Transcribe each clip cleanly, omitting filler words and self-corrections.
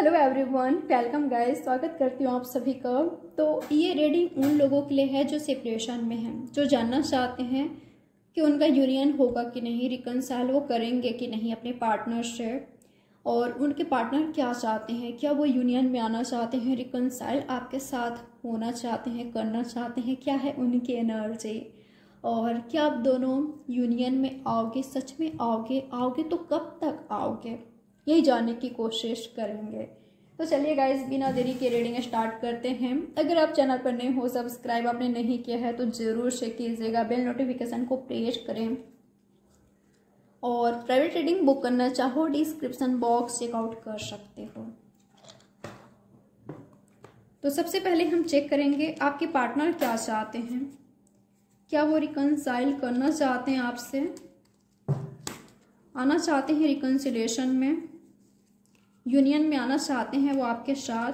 Hello everyone, welcome guys. स्वागत करती हूँ आप सभी का। तो ये रीडिंग उन लोगों के लिए है जो सेपरेशन में हैं, जो जानना चाहते हैं कि उनका यूनियन होगा कि नहीं, रिकनसाइल वो करेंगे कि नहीं अपने पार्टनर से, और उनके पार्टनर क्या चाहते हैं, क्या वो यूनियन में आना चाहते हैं, रिकनसाइल आपके साथ होना चाहते हैं, करना चाहते हैं, क्या है उनकी एनर्जी, और क्या आप दोनों यूनियन में आओगे, सच में आओगे, आओगे तो कब तक आओगे, यही जानने की कोशिश करेंगे। तो चलिए गाइस, बिना देरी के रीडिंग स्टार्ट करते हैं। अगर आप चैनल पर नए हो, सब्सक्राइब आपने नहीं किया है तो ज़रूर से कीजिएगा, बेल नोटिफिकेशन को प्रेस करें। और प्राइवेट रीडिंग बुक करना चाहो, डिस्क्रिप्शन बॉक्स चेकआउट कर सकते हो। तो सबसे पहले हम चेक करेंगे आपके पार्टनर क्या चाहते हैं, क्या वो रिकनसाइल करना चाहते हैं, आपसे आना चाहते हैं रिकनसिलेशन में, यूनियन में आना चाहते हैं वो आपके साथ,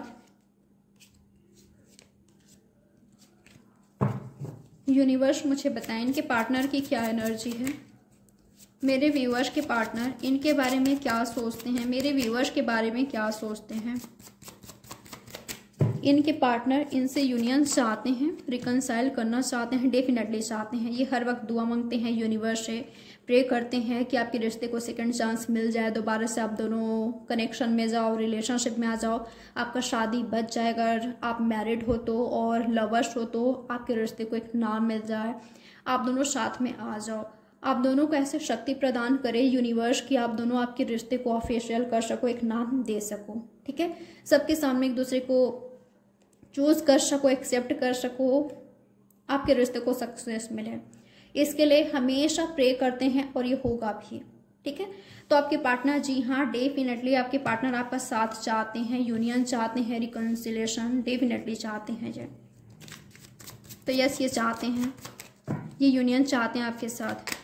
यूनिवर्स मुझे बताएं इनके पार्टनर की क्या एनर्जी है। मेरे व्यूअर्स के पार्टनर इनके बारे में क्या सोचते हैं, मेरे व्यूअर्स के बारे में क्या सोचते हैं, इनके पार्टनर इनसे यूनियन चाहते हैं, रिकनसाइल करना चाहते हैं, डेफिनेटली चाहते हैं। ये हर वक्त दुआ मांगते हैं यूनिवर्स से, प्रे करते हैं कि आपके रिश्ते को सेकंड चांस मिल जाए, दोबारा से आप दोनों कनेक्शन में जाओ, रिलेशनशिप में आ जाओ, आपका शादी बच जाए अगर आप मैरिड हो तो, और लवर्स हो तो आपके रिश्ते को एक नाम मिल जाए, आप दोनों साथ में आ जाओ, आप दोनों को ऐसे शक्ति प्रदान करे यूनिवर्स कि आप दोनों आपके रिश्ते को ऑफिशियल कर सको, एक नाम दे सको, ठीक है, सबके सामने एक दूसरे को चूज़ कर सको, एक्सेप्ट कर सको, आपके रिश्ते को सक्सेस मिले। इसके लिए हमेशा प्रे करते हैं और ये होगा भी, ठीक है। तो आपके पार्टनर, जी हाँ, डेफिनेटली आपके पार्टनर आपका साथ चाहते हैं, यूनियन चाहते हैं, रिकन्सिलेशन डेफिनेटली चाहते हैं ये। तो यस, ये चाहते हैं, ये यूनियन चाहते हैं आपके साथ,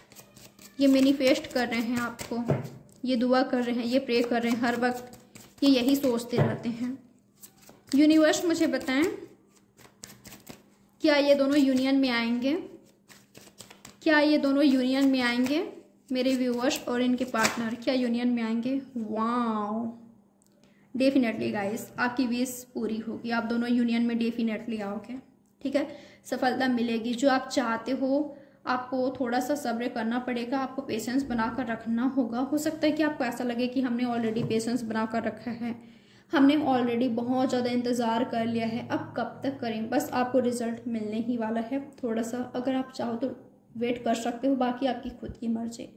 ये मैनिफेस्ट कर रहे हैं आपको, ये दुआ कर रहे हैं, ये प्रे कर रहे हैं हर वक्त, ये यही सोचते रहते हैं। यूनिवर्स मुझे बताएं क्या ये दोनों यूनियन में आएंगे, क्या ये दोनों यूनियन में आएंगे, मेरे व्यूअर्स और इनके पार्टनर क्या यूनियन में आएंगे। वाओ, डेफिनेटली गाइस आपकी विश पूरी होगी, आप दोनों यूनियन में डेफिनेटली आओगे, ठीक है, सफलता मिलेगी। जो आप चाहते हो आपको थोड़ा सा सब्र करना पड़ेगा, आपको पेशेंस बनाकर रखना होगा। हो सकता है कि आपको ऐसा लगे कि हमने ऑलरेडी पेशेंस बनाकर रखा है, हमने ऑलरेडी बहुत ज़्यादा इंतज़ार कर लिया है, अब कब तक करें, बस आपको रिजल्ट मिलने ही वाला है। थोड़ा सा अगर आप चाहो तो वेट कर सकते हो, बाकी आपकी खुद की मर्जी।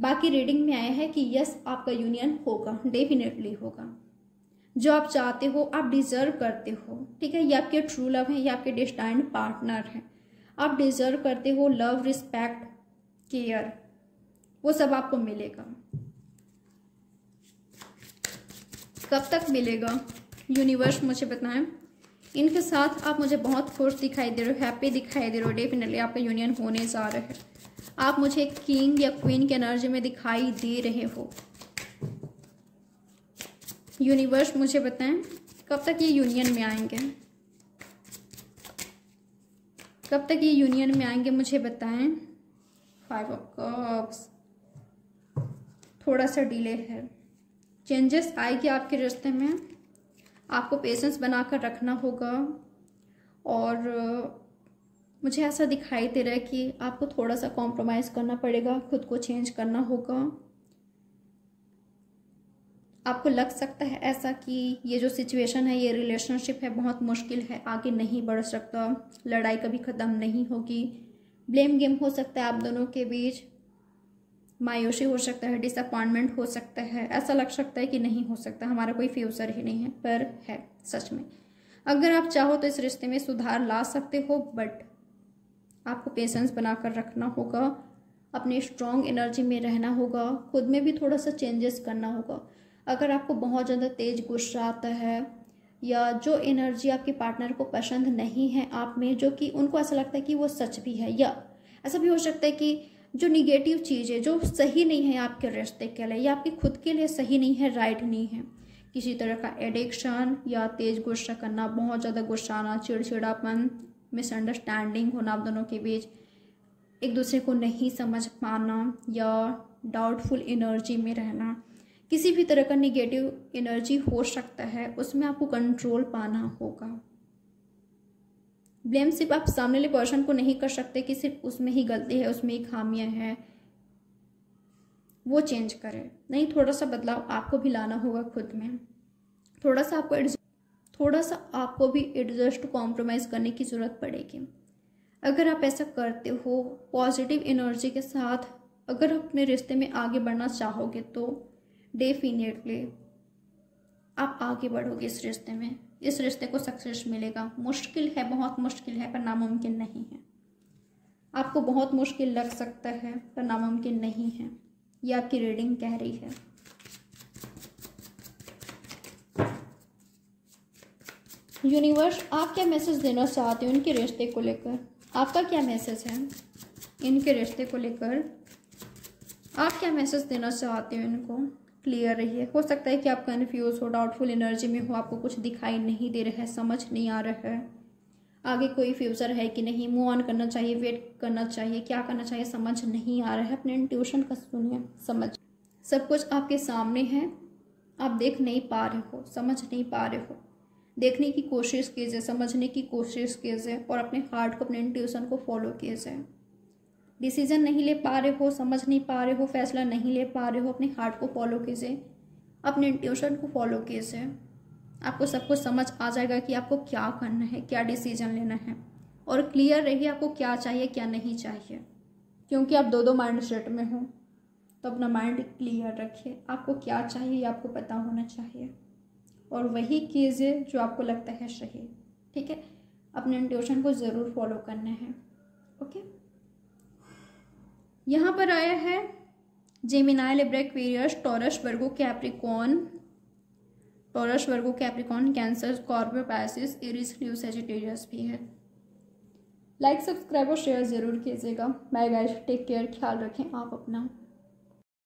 बाकी रीडिंग में आया है कि यस आपका यूनियन होगा, डेफिनेटली होगा, जो आप चाहते हो आप डिज़र्व करते हो, ठीक है। ये आपके ट्रू लव हैं, ये आपके डेस्टाइंड पार्टनर हैं, आप डिज़र्व करते हो लव, रिस्पेक्ट, केयर, वो सब आपको मिलेगा। कब तक मिलेगा, यूनिवर्स मुझे बताएं। इनके साथ आप मुझे बहुत खुश दिखाई दे रहे हो, हैप्पी दिखाई दे रहे हो, डेफिनेटली आपका यूनियन होने जा रहा है। आप मुझे किंग या क्वीन के एनर्जी में दिखाई दे रहे हो। यूनिवर्स मुझे बताएं कब तक ये यूनियन में आएंगे, कब तक ये यूनियन में आएंगे मुझे बताएं। 5 ऑफ कप्स, थोड़ा सा डिले है, चेंजेस आएगी आपके रिश्ते में, आपको पेशेंस बनाकर रखना होगा। और मुझे ऐसा दिखाई दे रहा है कि आपको थोड़ा सा कॉम्प्रोमाइज़ करना पड़ेगा, खुद को चेंज करना होगा। आपको लग सकता है ऐसा कि ये जो सिचुएशन है, ये रिलेशनशिप है, बहुत मुश्किल है, आगे नहीं बढ़ सकता, लड़ाई कभी ख़त्म नहीं होगी, ब्लेम गेम हो सकता है आप दोनों के बीच, मायूसी हो सकता है, डिसअपॉइंटमेंट हो सकता है, ऐसा लग सकता है कि नहीं हो सकता, हमारा कोई फ्यूचर ही नहीं है, पर है सच में। अगर आप चाहो तो इस रिश्ते में सुधार ला सकते हो, बट आपको पेशेंस बनाकर रखना होगा, अपने स्ट्रॉन्ग एनर्जी में रहना होगा, खुद में भी थोड़ा सा चेंजेस करना होगा। अगर आपको बहुत ज़्यादा तेज गुस्सा आता है, या जो एनर्जी आपके पार्टनर को पसंद नहीं है आप में, जो कि उनको ऐसा लगता है कि वो सच भी है, या ऐसा भी हो सकता है कि जो निगेटिव चीज़ है, जो सही नहीं है आपके रिश्ते के लिए, या आपके खुद के लिए सही नहीं है, राइट नहीं है, किसी तरह का एडिक्शन या तेज़ गुस्सा करना, बहुत ज़्यादा गुस्सा आना, चिड़चिड़ापन, मिसअंडरस्टैंडिंग होना आप दोनों के बीच, एक दूसरे को नहीं समझ पाना, या डाउटफुल एनर्जी में रहना, किसी भी तरह का निगेटिव एनर्जी हो सकता है, उसमें आपको कंट्रोल पाना होगा। ब्लेम सिर्फ आप सामने वाले पर्सन को नहीं कर सकते कि सिर्फ उसमें ही गलती है, उसमें ही खामियां हैं, वो चेंज करें। नहीं, थोड़ा सा बदलाव आपको भी लाना होगा खुद में। थोड़ा सा आपको भी एडजस्ट कॉम्प्रोमाइज करने की ज़रूरत पड़ेगी। अगर आप ऐसा करते हो पॉजिटिव एनर्जी के साथ, अगर अपने रिश्ते में आगे बढ़ना चाहोगे तो डेफिनेटली आप आगे बढ़ोगे इस रिश्ते में, इस रिश्ते को सक्सेस मिलेगा। मुश्किल है, बहुत मुश्किल है, पर नामुमकिन नहीं है। आपको बहुत मुश्किल लग सकता है पर नामुमकिन नहीं है, ये आपकी रीडिंग कह रही है। यूनिवर्स, आप क्या मैसेज देना चाहते हो इनके रिश्ते को लेकर? आपका क्या मैसेज है इनके रिश्ते को लेकर? आप क्या मैसेज देना चाहते हो इनको? क्लियर रहिए। हो सकता है कि आप कन्फ्यूज हो, डाउटफुल एनर्जी में हो, आपको कुछ दिखाई नहीं दे रहा है, समझ नहीं आ रहा है आगे कोई फ्यूचर है कि नहीं, मूव ऑन करना चाहिए, वेट करना चाहिए, क्या करना चाहिए, समझ नहीं आ रहा है। अपने इंट्यूशन का सुनिए, समझ, सब कुछ आपके सामने है, आप देख नहीं पा रहे हो, समझ नहीं पा रहे हो। देखने की कोशिश कीजिए, समझने की कोशिश कीजिए और अपने हार्ट को, अपने इंट्यूशन को फॉलो कीजिए। डिसीजन नहीं ले पा रहे हो, समझ नहीं पा रहे हो, फैसला नहीं ले पा रहे हो, अपने हार्ट को फॉलो कीजिए, अपने इंट्यूशन को फॉलो कीजिए। आपको सब कुछ समझ आ जाएगा कि आपको क्या करना है, क्या डिसीजन लेना है। और क्लियर रहिए आपको क्या चाहिए, क्या नहीं चाहिए, क्योंकि आप दो माइंड सेट में हो, तो अपना माइंड क्लियर रखिए। आपको क्या चाहिए आपको पता होना चाहिए और वही कीजिए जो आपको लगता है सही। ठीक है, अपने इंट्यूशन को ज़रूर फॉलो करना है। ओके, यहाँ पर आया है Gemini, Libra, Aquarius, Taurus, Virgo, Capricorn, Cancer, Scorpio, Pisces, Aries, Leo, Sagittarius भी है। लाइक, सब्सक्राइब और शेयर ज़रूर कीजिएगा। बाय गाइस, टेक केयर, ख्याल रखें आप अपना।